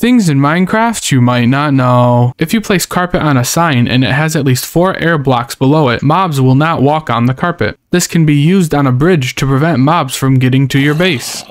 Things in Minecraft you might not know. If you place carpet on a sign and it has at least 4 air blocks below it, mobs will not walk on the carpet. This can be used on a bridge to prevent mobs from getting to your base.